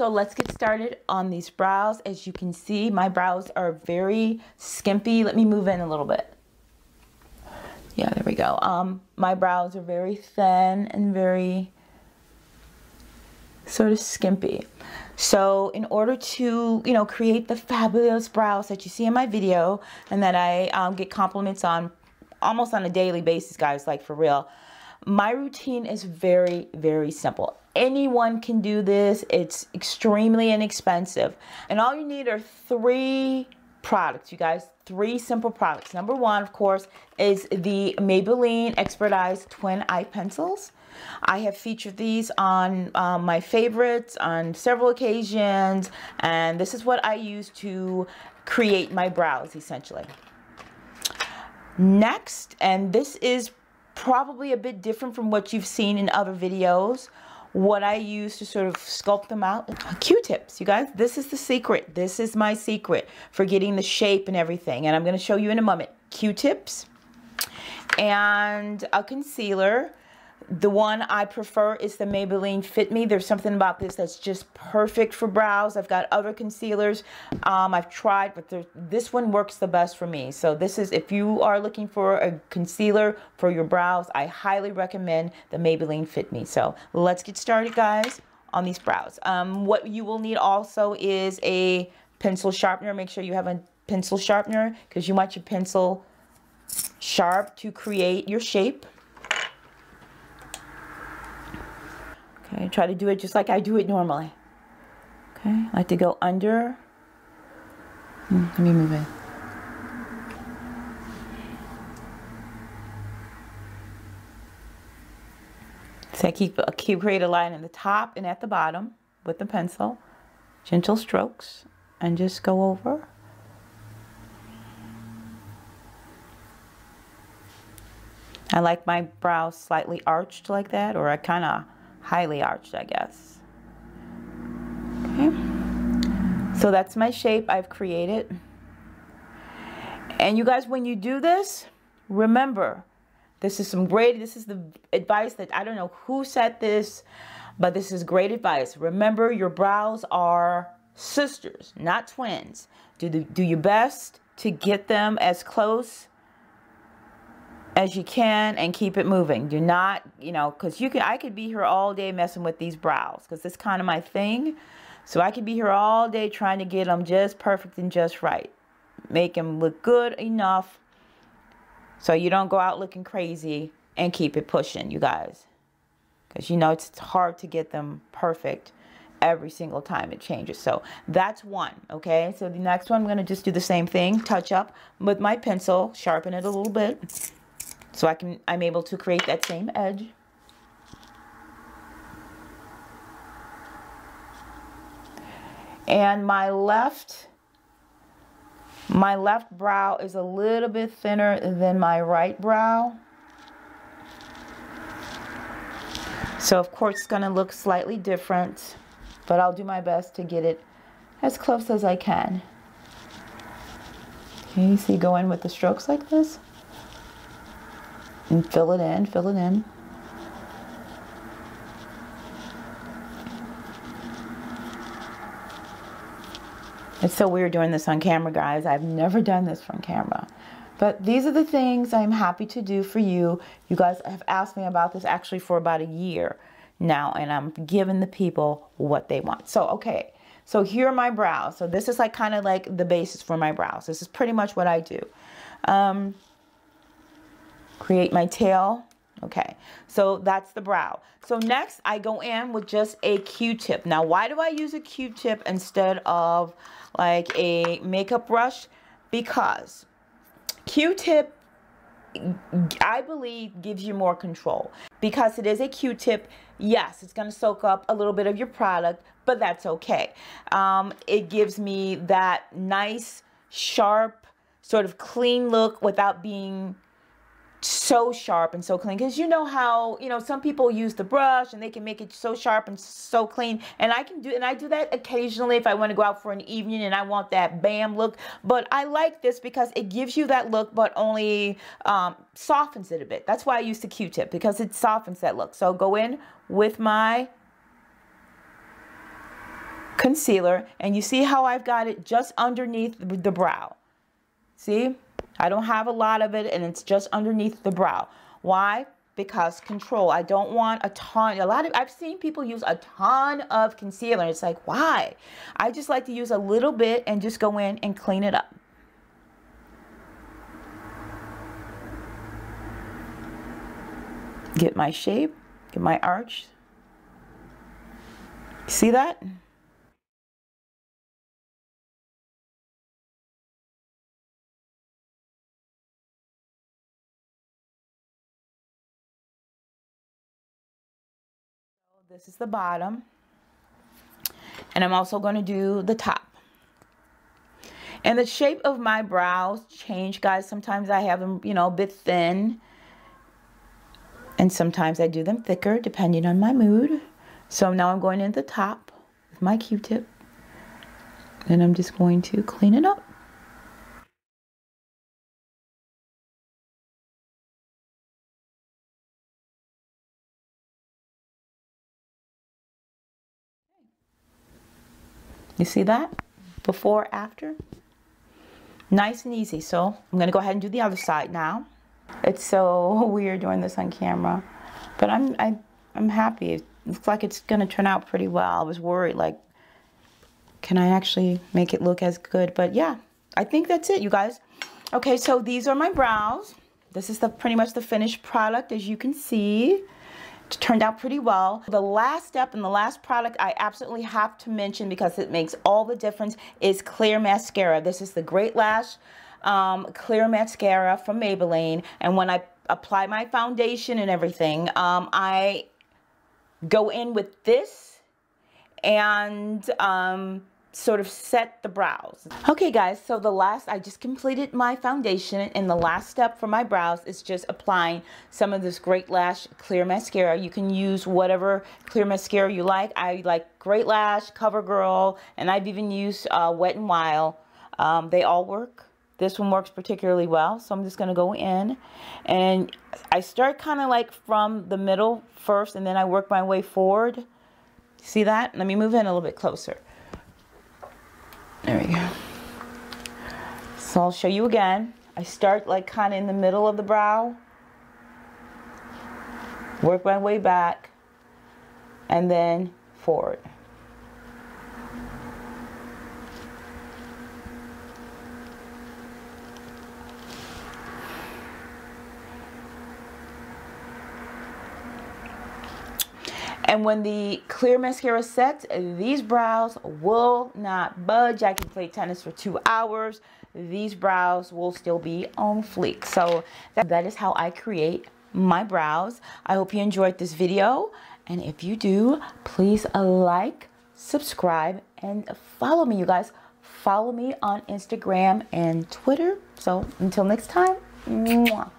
So let's get started on these brows. As you can see, my brows are very skimpy. Let me move in a little bit. Yeah, there we go. My brows are very thin and very sort of skimpy. So in order to, you know, create the fabulous brows that you see in my video and that I get compliments on almost on a daily basis, guys, like for real, my routine is very, very simple. Anyone can do this. It's extremely inexpensive. And all you need are three products, you guys, three simple products. Number one, of course, is the Maybelline Expert Twin Eye Pencils. I have featured these on my favorites on several occasions, and this is what I use to create my brows, essentially. Next, and this is probably a bit different from what you've seen in other videos, what I use to sort of sculpt them out. Q-tips, you guys. This is the secret. This is my secret for getting the shape and everything. And I'm going to show you in a moment. Q-tips and a concealer. The one I prefer is the Maybelline Fit Me. There's something about this that's just perfect for brows. I've got other concealers I've tried, but this one works the best for me. So this is, if you are looking for a concealer for your brows, I highly recommend the Maybelline Fit Me. So let's get started, guys, on these brows. What you will need also is a pencil sharpener. Make sure you have a pencil sharpener because you want your pencil sharp to create your shape. Okay, try to do it just like I do it normally. Okay, I like to go under. Let me move in. So I keep create a line in the top and at the bottom with the pencil. Gentle strokes and just go over. I like my brows slightly arched like that, or I kind of highly arched, I guess. Okay, so that's my shape I've created. And you guys, when you do this, remember, this is the advice that, I don't know who said this, but this is great advice. Remember, your brows are sisters, not twins. Do your best to get them as close as you can and keep it moving. Do not, you know, because I could be here all day messing with these brows because it's kind of my thing. So I could be here all day trying to get them just perfect and just right. Make them look good enough so you don't go out looking crazy, and keep it pushing, you guys. Because, you know, it's hard to get them perfect every single time it changes. So that's one, okay? So the next one, I'm going to just do the same thing, touch up with my pencil, sharpen it a little bit. So I'm able to create that same edge. And my left brow is a little bit thinner than my right brow. So of course it's going to look slightly different, but I'll do my best to get it as close as I can. Can you see, go in with the strokes like this? And fill it in, fill it in. It's so weird doing this on camera, guys. I've never done this from camera. But these are the things I'm happy to do for you. You guys have asked me about this actually for about a year now, and I'm giving the people what they want. So, okay, so here are my brows. So this is like kind of like the basis for my brows. This is pretty much what I do. Create my tail. Okay, so that's the brow. So next I go in with just a Q-tip. Now, why do I use a Q-tip instead of like a makeup brush? Because Q-tip, I believe, gives you more control. Because it is a Q-tip, yes, it's gonna soak up a little bit of your product, but that's okay. It gives me that nice, sharp, sort of clean look without being so sharp and so clean, because you know how, you know, some people use the brush and they can make it so sharp and so clean, and I do that occasionally if I want to go out for an evening and I want that bam look. But I like this because it gives you that look, but only softens it a bit. That's why I use the Q-tip, because it softens that look. So go in with my concealer, and you see how I've got it just underneath the brow. See, I don't have a lot of it, and it's just underneath the brow. Why? Because control. I don't want a ton. I've seen people use a ton of concealer. It's like, why? I just like to use a little bit and just go in and clean it up. Get my shape, get my arch. See that? This is the bottom, and I'm also going to do the top. And the shape of my brows change, guys. Sometimes I have them, you know, a bit thin, and sometimes I do them thicker depending on my mood. So now I'm going in the top with my Q-tip, and I'm just going to clean it up. You see that? Before, after. Nice and easy. So I'm going to go ahead and do the other side now. It's so weird doing this on camera, but I'm happy. It looks like it's going to turn out pretty well. I was worried, like, can I actually make it look as good? But yeah, I think that's it, you guys. Okay, so these are my brows. This is pretty much the finished product, as you can see. Turned out pretty well. The last step and the last product I absolutely have to mention, because it makes all the difference, is clear mascara. This is the Great Lash clear mascara from Maybelline, and when I apply my foundation and everything, I go in with this and sort of set the brows. Okay guys, so I just completed my foundation, and the last step for my brows is just applying some of this Great Lash clear mascara. You can use whatever clear mascara you like. I like Great Lash, CoverGirl, and I've even used Wet n Wild. They all work. This one works particularly well, so I'm just going to go in, and I start kind of like from the middle first, and then I work my way forward. See that? Let me move in a little bit closer. There we go. So I'll show you again. I start like kind of in the middle of the brow, work my way back, and then forward. And when the clear mascara sets, these brows will not budge. I can play tennis for 2 hours. These brows will still be on fleek. So that is how I create my brows. I hope you enjoyed this video. And if you do, please like, subscribe, and follow me, you guys. Follow me on Instagram and Twitter. So until next time, mwah.